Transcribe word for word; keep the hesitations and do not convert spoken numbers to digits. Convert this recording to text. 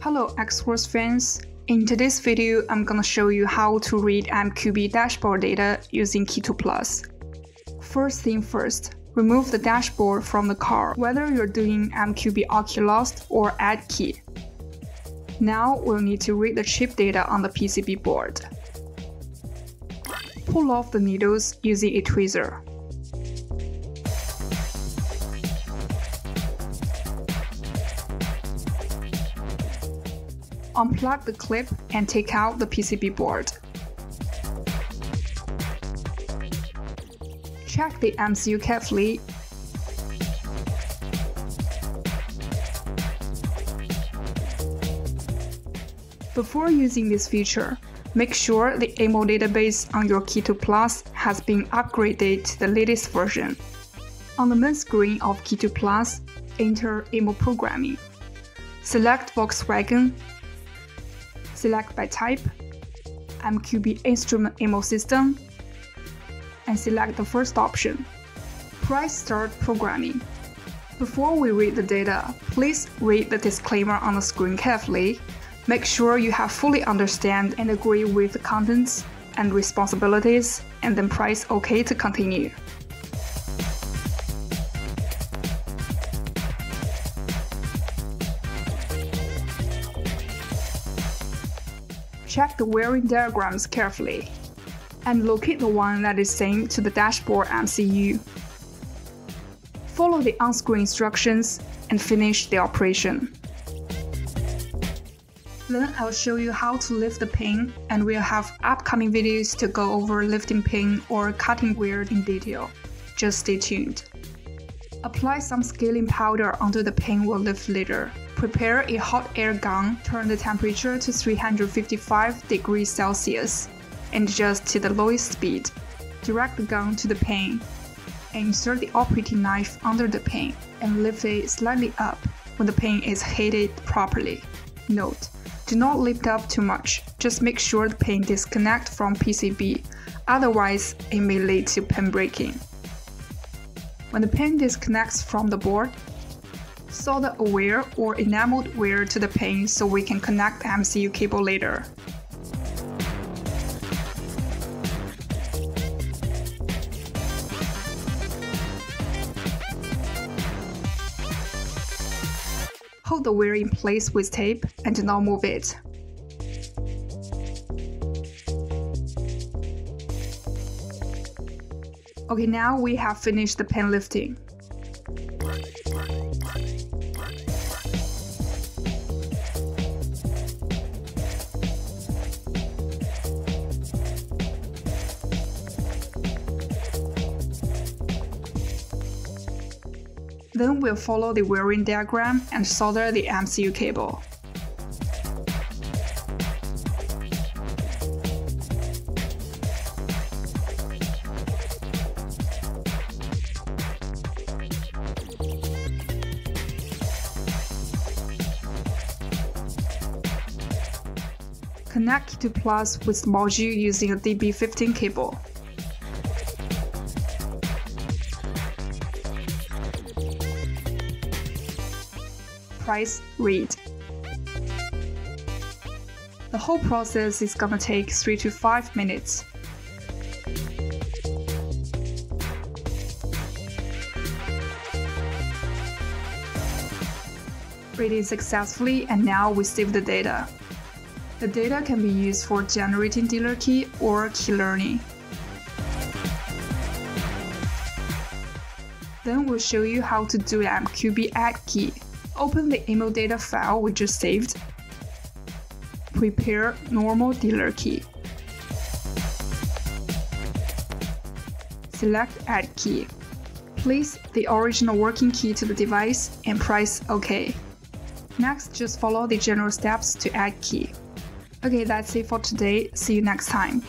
Hello Xhorse fans! In today's video, I'm gonna show you how to read M Q B dashboard data using Key Tool Plus. First thing first, remove the dashboard from the car, whether you're doing M Q B AdKey or AdKey. Now we'll need to read the chip data on the P C B board. Pull off the needles using a tweezer. Unplug the clip and take out the P C B board. Check the M C U carefully. Before using this feature, make sure the E M O database on your Key Tool Plus has been upgraded to the latest version. On the main screen of Key Tool Plus, enter E M O programming. Select Volkswagen. Select by type, M Q B Instrument Immo System, and select the first option. Press Start Programming. Before we read the data, please read the disclaimer on the screen carefully. Make sure you have fully understand and agree with the contents and responsibilities, and then press OK to continue. Check the wiring diagrams carefully, and locate the one that is same to the dashboard M C U. Follow the on-screen instructions and finish the operation. Then I'll show you how to lift the pin, and we'll have upcoming videos to go over lifting pin or cutting wire in detail. Just stay tuned. Apply some scaling powder onto the pin we'll lift later. Prepare a hot air gun, turn the temperature to three hundred fifty-five degrees Celsius, and adjust to the lowest speed. Direct the gun to the pin, and insert the operating knife under the pin, and lift it slightly up when the pin is heated properly. Note: do not lift up too much, just make sure the pin disconnects from P C B, otherwise it may lead to pin breaking. When the pin disconnects from the board, solder a wire or enameled wire to the pin so we can connect the M C U cable later. Hold the wire in place with tape and do not move it. Okay, now we have finished the pin lifting. Then we'll follow the wiring diagram and solder the M C U cable. Connect Key Tool Plus with module using a D B fifteen cable. Press read. The whole process is gonna take three to five minutes. Reading successfully, and now we save the data. The data can be used for generating dealer key or key learning. Then we'll show you how to do M Q B AdKey. Open the E M O data file we just saved. Prepare normal dealer key. Select Add Key. Place the original working key to the device and press OK. Next, just follow the general steps to add key. Okay, that's it for today. See you next time.